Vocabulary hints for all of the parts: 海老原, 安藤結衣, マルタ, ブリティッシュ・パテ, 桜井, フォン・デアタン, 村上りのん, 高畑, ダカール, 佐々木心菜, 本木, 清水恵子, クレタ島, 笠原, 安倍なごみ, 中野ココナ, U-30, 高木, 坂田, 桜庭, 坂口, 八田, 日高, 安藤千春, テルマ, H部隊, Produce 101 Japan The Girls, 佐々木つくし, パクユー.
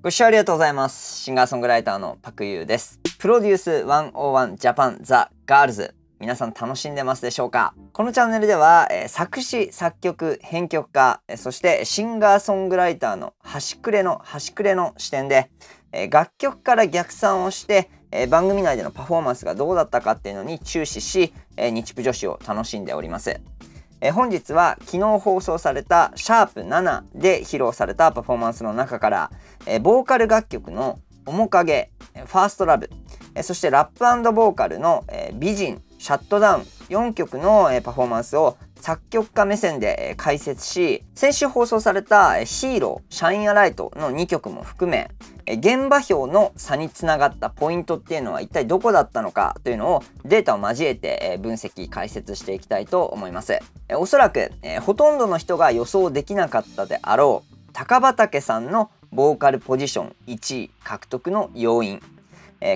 ご視聴ありがとうございます。シンガーソングライターのパクユーです。Produce 101 Japan The Girls。皆さん楽しんでますでしょうか？このチャンネルでは、作詞、作曲、編曲家、そしてシンガーソングライターの端くれの視点で、楽曲から逆算をして、番組内でのパフォーマンスがどうだったかっていうのに注視し、日プ女子を楽しんでおります。本日は昨日放送されたシャープ7で披露されたパフォーマンスの中から、ボーカル楽曲の面影、ファーストラブ、そしてラップ&ボーカルの美人、シャットダウン4曲のパフォーマンスを作曲家目線で解説し、先週放送されたヒーロー、シャインアライトの2曲も含め、現場表の差につながったポイントっていうのは一体どこだったのかというのをデータを交えて分析解説していきたいと思います。おそらくほとんどの人が予想できなかったであろう高畑さんのボーカルポジション1位獲得の要因、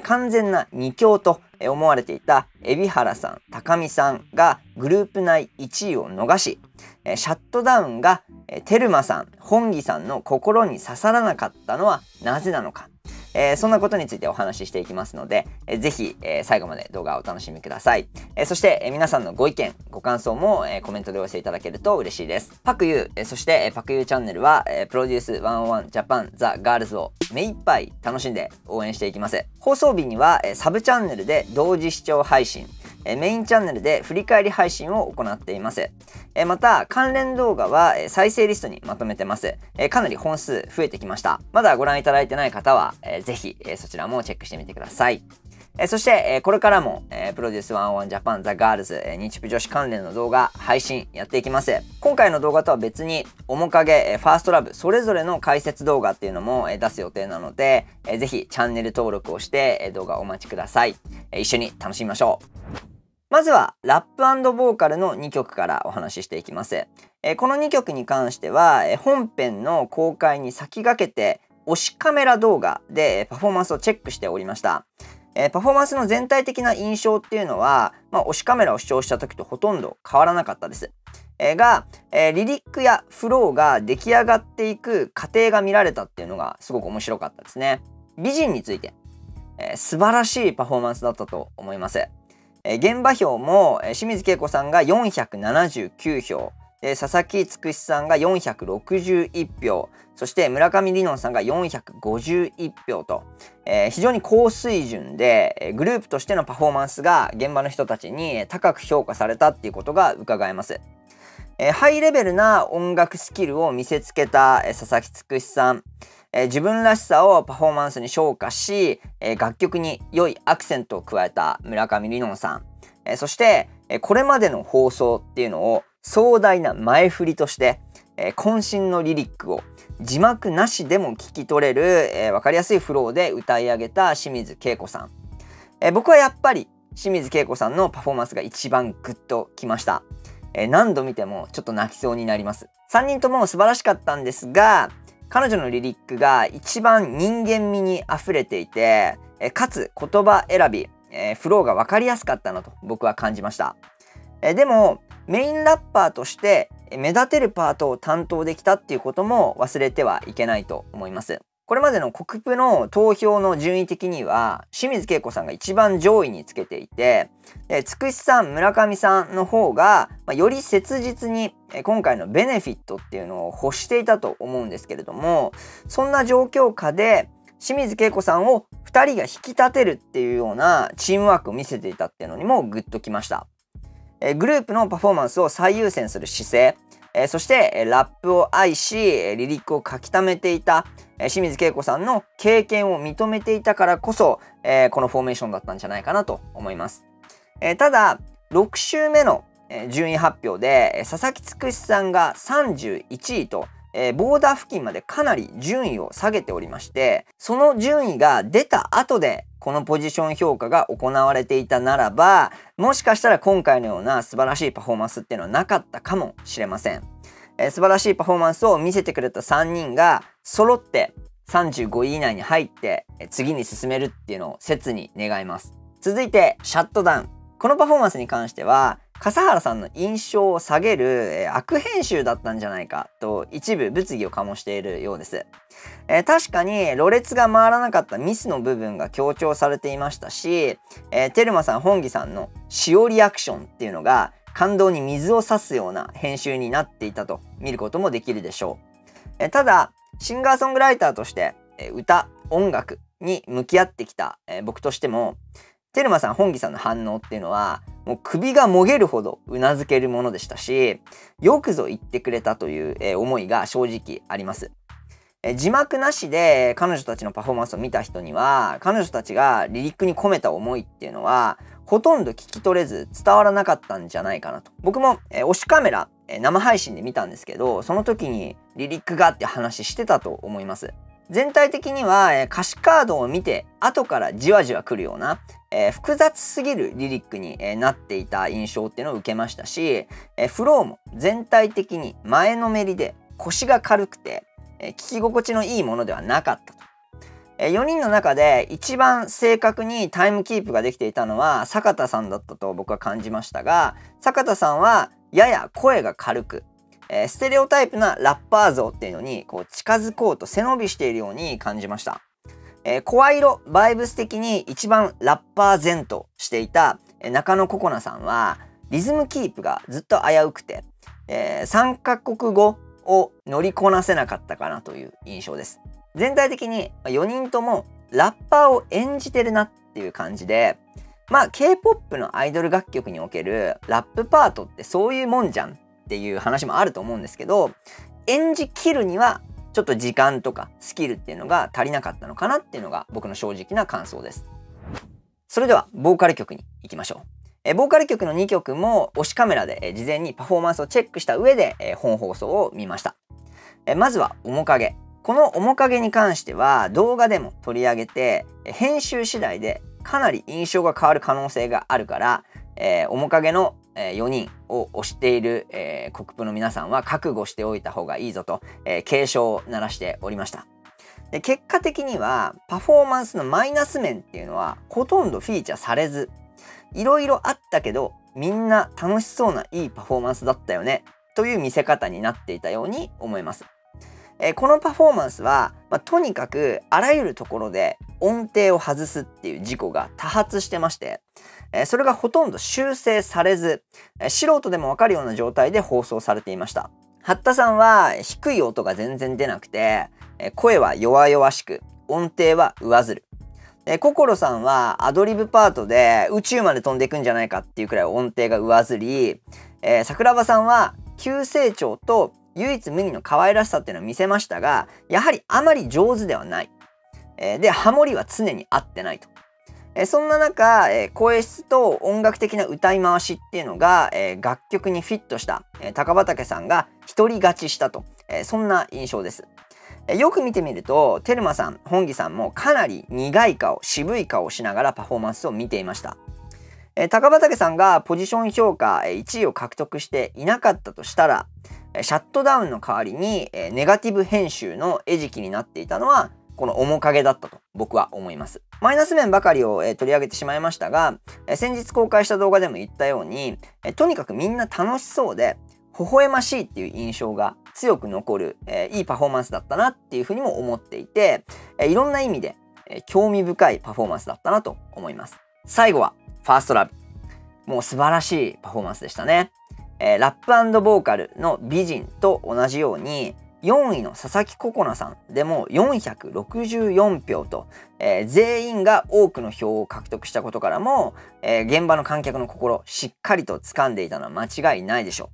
完全な2強と思われていた海老原さん、高見さんがグループ内1位を逃し、シャットダウンがテルマさん、本木さんの心に刺さらなかったのはなぜなのか、そんなことについてお話ししていきますので、ぜひ最後まで動画をお楽しみください。そして皆さんのご意見ご感想もコメントでお寄せいただけると嬉しいです。パクユー、そしてパクユーチャンネルは Produce 101 Japan The Girls を目いっぱい楽しんで応援していきます。放送日にはサブチャンネルで同時視聴配信、メインチャンネルで振り返り配信を行っています。また関連動画は再生リストにまとめてます。かなり本数増えてきました。まだご覧いただいてない方はぜひそちらもチェックしてみてください。そしてこれからも Produce 101 Japan The Girls 日プ女子関連の動画配信やっていきます。今回の動画とは別に面影、ファーストラブそれぞれの解説動画っていうのも出す予定なので、ぜひチャンネル登録をして動画お待ちください。一緒に楽しみましょう。まずはラップ&ボーカルの2曲からお話ししていきます。この2曲に関しては本編の公開に先駆けて推しカメラ動画でパフォーマンスをチェックしておりました。パフォーマンスの全体的な印象っていうのは、推しカメラを視聴した時とほとんど変わらなかったです。が、リリックやフローが出来上がっていく過程が見られたっていうのがすごく面白かったですね。美人について、素晴らしいパフォーマンスだったと思います。現場表も清水恵子さんが479票、佐々木つくしさんが461票、そして村上りのんさんが451票と、非常に高水準でグループとしてのパフォーマンスが現場の人たちに高く評価されたっていうことが伺えます。ハイレベルな音楽スキルを見せつけた佐々木つくしさん、自分らしさをパフォーマンスに昇華し、楽曲に良いアクセントを加えた村上りのんさん、そしてこれまでの放送っていうのを壮大な前振りとして、渾身のリリックを字幕なしでも聞き取れる、分かりやすいフローで歌い上げた清水恵子さん、僕はやっぱり清水恵子さんのパフォーマンスが一番グッときました。何度見てもちょっと泣きそうになります。3人とも素晴らしかったんですが、彼女のリリックが一番人間味に溢れていて、かつ言葉選び、フローが分かりやすかったなと僕は感じました。でもメインラッパーとして目立てるパートを担当できたっていうことも忘れてはいけないと思います。これまでの国府の投票の順位的には清水恵子さんが一番上位につけていて、つくしさん、村上さんの方がより切実に今回のベネフィットっていうのを欲していたと思うんですけれども、そんな状況下で清水恵子さんを2人が引き立てるっていうようなチームワークを見せていたっていうのにもグッときました。グループのパフォーマンスを最優先する姿勢、そしてラップを愛しリリックを書き溜めていた清水恵子さんの経験を認めていたからこそ、このフォーメーションだったんじゃないかなと思います。ただ6週目の順位発表で佐々木つくしさんが31位と、ボーダー付近までかなり順位を下げておりまして、その順位が出た後でこのポジション評価が行われていたならば、もしかしたら今回のような素晴らしいパフォーマンスっていうのはなかったかもしれません。素晴らしいパフォーマンスを見せてくれた3人が揃って35位以内に入って次に進めるっていうのを切に願います。続いてシャットダウン。このパフォーマンスに関しては笠原さんの印象を下げる、悪編集だったんじゃないかと一部物議を醸しているようです。確かにろれつが回らなかったミスの部分が強調されていましたし、テルマさん本木さんのしおりアクションっていうのが感動に水を差すような編集になっていたと見ることもできるでしょう。ただシンガーソングライターとして歌音楽に向き合ってきた僕としても、テルマさん本木さんの反応っていうのはもう首がもげるほどうなずけるものでしたし、よくぞ言ってくれたという思いが正直あります。字幕なしで彼女たちのパフォーマンスを見た人には、彼女たちがリリックに込めた思いっていうのはほとんど聞き取れず伝わらなかったんじゃないかなと。僕も推しカメラ生配信で見たんですけど、その時にリリックがって話してたと思います。全体的には歌詞カードを見て後からじわじわ来るような複雑すぎるリリックになっていた印象っていうのを受けましたし、フローも全体的に前のめりで腰が軽くて聞き心地のいいものではなかったと。4人の中で一番正確にタイムキープができていたのは坂田さんだったと僕は感じましたが、坂田さんはやや声が軽く、ステレオタイプなラッパー像っていうのにこう近づこうと背伸びしているように感じました。声色バイブス的に一番ラッパー前としていた中野ココナさんはリズムキープがずっと危うくて、3カ国語を乗りこなせなかったかなという印象です。全体的に4人ともラッパーを演じてるなっていう感じで、まあ K-POP のアイドル楽曲におけるラップパートってそういうもんじゃんっていう話もあると思うんですけど、演じきるにはちょっと時間とかスキルっていうのが足りなかったのかなっていうのが僕の正直な感想です。それではボーカル曲に行きましょう。ボーカル曲の2曲も推しカメラで事前にパフォーマンスをチェックした上で本放送を見ました。まずは面影。この面影に関しては動画でも取り上げて、編集次第でかなり印象が変わる可能性があるから、面影の4人を推している国府の皆さんは覚悟しておいた方がいいぞと警鐘を鳴らしておりました。で結果的にはパフォーマンスのマイナス面っていうのはほとんどフィーチャーされず、いろいろあったけどみんな楽しそうないいパフォーマンスだったよねという見せ方になっていたように思います。このパフォーマンスは、とにかくあらゆるところで音程を外すっていう事故が多発してまして、それがほとんど修正されず、素人でもわかるような状態で放送されていました。八田さんは低い音が全然出なくて、声は弱々しく音程は上ずる。心さんはアドリブパートで宇宙まで飛んでいくんじゃないかっていうくらい音程が上ずり、桜庭さんは急成長と唯一無二の可愛らしさっていうのを見せましたが、やはりあまり上手ではない。でハモリは常に合ってないと。そんな中、声質と音楽的な歌い回しっていうのが、楽曲にフィットした、高畑さんが独り勝ちしたと、そんな印象です。よく見てみるとテルマさん本木さんもかなり苦い顔渋い顔をしながらパフォーマンスを見ていました。高畑さんがポジション評価1位を獲得していなかったとしたら、シャットダウンの代わりにネガティブ編集の餌食になっていたのはこの面影だったと僕は思います。マイナス面ばかりを取り上げてしまいましたが、先日公開した動画でも言ったように、とにかくみんな楽しそうで微笑ましいっていう印象が強く残る、いいパフォーマンスだったなっていうふうにも思っていて、いろんな意味で、興味深いパフォーマンスだったなと思います。最後はファーストラブ。もう素晴らしいパフォーマンスでしたね。ラップ&ボーカルの美人と同じように4位の佐々木心菜さんでも464票と、全員が多くの票を獲得したことからも、現場の観客の心しっかりと掴んでいたのは間違いないでしょう。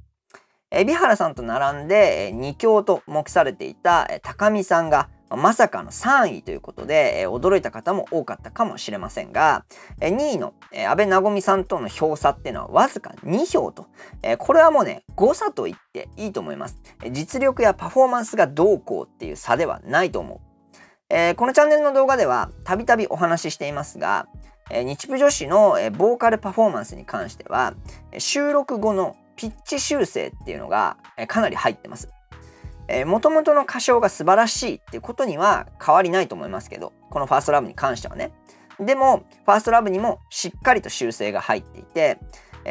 海老原さんと並んで2強と目されていた高見さんがまさかの3位ということで驚いた方も多かったかもしれませんが、2位の安倍なごみさんとの票差っていうのはわずか2票と、これはもうね誤差と言っていいと思います。実力やパフォーマンスがどうこうっていう差ではないと思う。このチャンネルの動画ではたびたびお話ししていますが、日舞女子のボーカルパフォーマンスに関しては収録後のピッチ修正っていうのがかなり入ってます。元々の歌唱が素晴らしいっていうことには変わりないと思いますけど、このファーストラブに関してはね。でもファーストラブにもしっかりと修正が入っていて、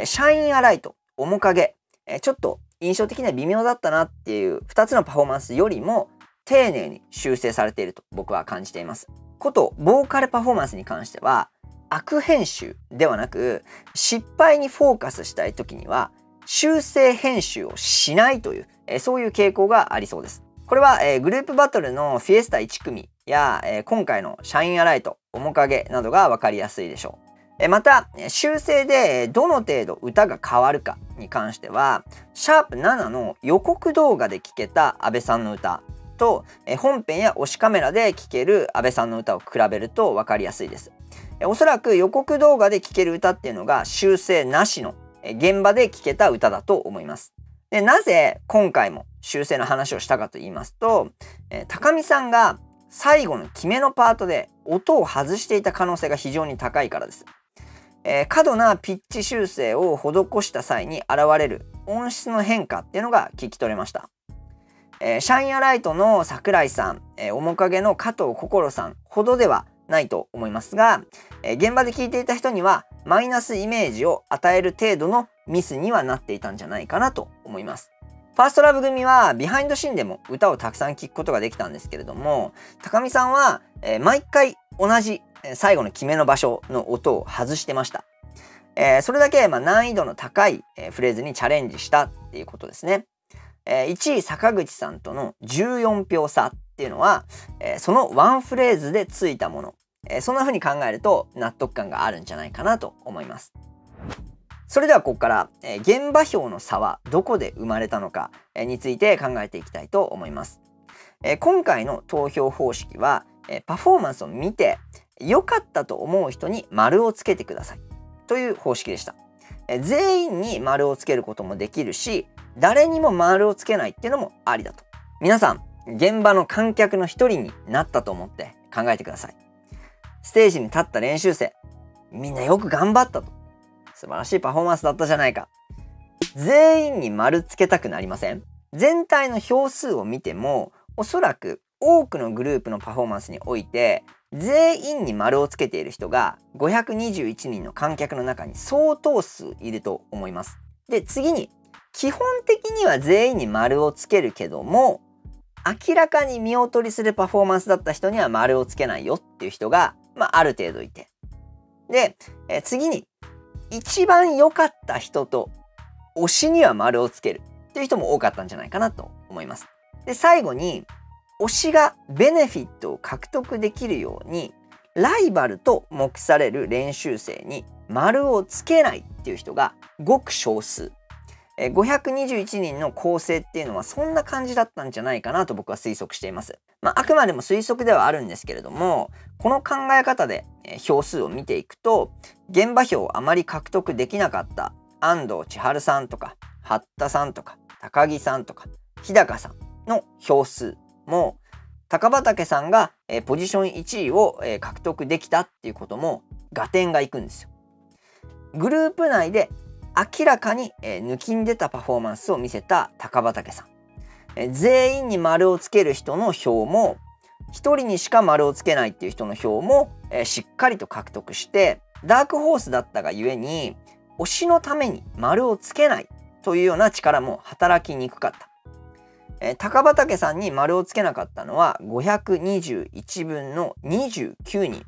シャインアライト面影、ちょっと印象的には微妙だったなっていう2つのパフォーマンスよりも丁寧に修正されていると僕は感じています。ことボーカルパフォーマンスに関しては悪編集ではなく、失敗にフォーカスしたい時には修正編集をしないという、そういう傾向がありそうです。これは、グループバトルのフィエスタ1組や、今回のシャインアライト、面影などが分かりやすいでしょう。また、修正でどの程度歌が変わるかに関しては、シャープ7の予告動画で聴けた安倍さんの歌と、本編や推しカメラで聴ける安倍さんの歌を比べると分かりやすいです。おそらく予告動画で聴ける歌っていうのが修正なしの現場で聴けた歌だと思います。で、なぜ今回も修正の話をしたかと言いますと、高見さんが最後の決めのパートで音を外していた可能性が非常に高いからです。過度なピッチ修正を施した際に現れる音質の変化っていうのが聞き取れました。シャインアライトの桜井さん、面影の加藤心さんほどではないと思いますが、現場で聞いていた人にはマイナスイメージを与える程度のミスにはなっていたんじゃないかなと思います。ファーストラブ組はビハインドシーンでも歌をたくさん聴くことができたんですけれども、高見さんは毎回同じ最後の決めの場所の音を外してました。それだけ難易度の高いフレーズにチャレンジしたっていうことですね。1位坂口さんとの14票差っていうのはそのワンフレーズでついたもの、そんな風に考えると納得感があるんじゃないかなと思います。それではここから現場票の差はどこで生まれたのかについて考えていきたいと思います。今回の投票方式はパフォーマンスを見て良かったと思う人に丸をつけてくださいという方式でした。全員に丸をつけることもできるし、誰にも丸をつけないっていうのもありだと。皆さん現場の観客の一人になったと思って考えてください。ステージに立った練習生、みんなよく頑張ったと。素晴らしいパフォーマンスだったじゃないか。全員に丸つけたくなりません？全体の票数を見てもおそらく多くのグループのパフォーマンスにおいて全員に丸をつけている人が521人の観客の中に相当数いると思います。で、次に基本的には全員に丸をつけるけども、明らかに見劣りするパフォーマンスだった人には丸をつけないよっていう人が、ある程度いて、で、次に一番良かった人と推しには丸をつけるっていう人も多かったんじゃないかなと思います。で、最後に推しがベネフィットを獲得できるようにライバルと目される練習生に丸をつけないっていう人がごく少数。521人の構成っていうのはそんな感じだったんじゃないかなと僕は推測しています。あくまでも推測ではあるんですけれども、この考え方で票数を見ていくと、現場票をあまり獲得できなかった安藤千春さんとか八田さんとか高木さんとか日高さんの票数も、高畑さんがポジション1位を獲得できたっていうことも合点がいくんですよ。グループ内で明らかに抜きん出たパフォーマンスを見せた高畑さん、全員に丸をつける人の票も1人にしか丸をつけないっていう人の票もしっかりと獲得して、ダークホースだったがゆえに推しのために丸をつけないというような力も働きにくかった。高畑さんに丸をつけなかったのは521分の29人。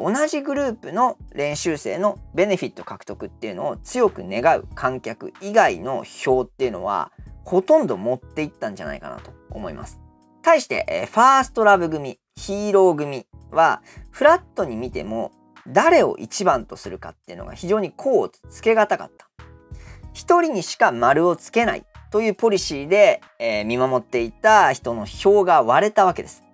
同じグループの練習生のベネフィット獲得っていうのを強く願う観客以外の票っていうのはほとんど持っていったんじゃないかなと思います。対して、ファーストラブ組、ヒーロー組はフラットに見ても誰を一番とするかっていうのが非常にこうつけがたかった。一人にしか丸をつけないというポリシーで、見守っていた人の票が割れたわけです。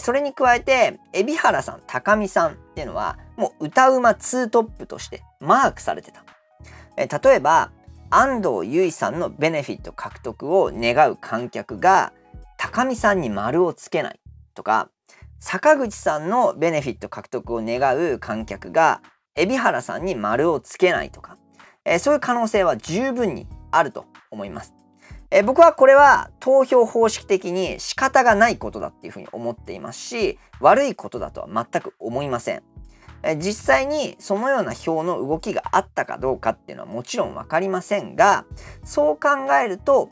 それに加えて海老原さん、高見さんっていうのはもう歌うま2トップとしてマークされてた。例えば安藤結衣さんのベネフィット獲得を願う観客が高見さんに丸をつけないとか、坂口さんのベネフィット獲得を願う観客が海老原さんに丸をつけないとか、そういう可能性は十分にあると思います。僕はこれは投票方式的に仕方がないことだっていうふうに思っていますし、悪いことだとは全く思いません。実際にそのような表の動きがあったかどうかっていうのはもちろん分かりませんが、そう考えると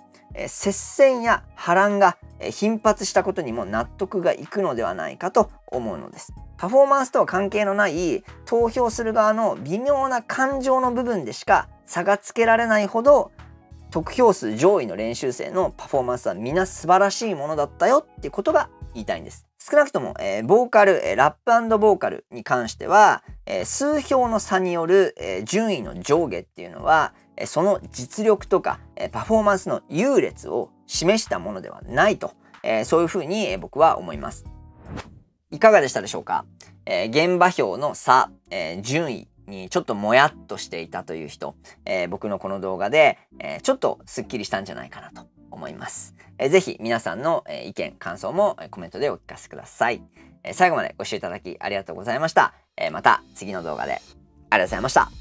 接戦や波乱が頻発したことにも納得がいくのではないかと思うのです。パフォーマンスとは関係のない投票する側の微妙な感情の部分でしか差がつけられないほど、得票数上位の練習生のパフォーマンスは皆素晴らしいものだったよっていうことが言いたいんです。少なくとも、ボーカル、ラップ&ボーカルに関しては、数票の差による、順位の上下っていうのは、その実力とか、パフォーマンスの優劣を示したものではないと、そういうふうに僕は思います。いかがでしたでしょうか。現場票の差、順位にちょっともやっとしていたという人、僕のこの動画で、ちょっとすっきりしたんじゃないかなと思います。ぜひ皆さんの意見感想もコメントでお聞かせください。最後までご視聴いただきありがとうございました。また次の動画で。ありがとうございました。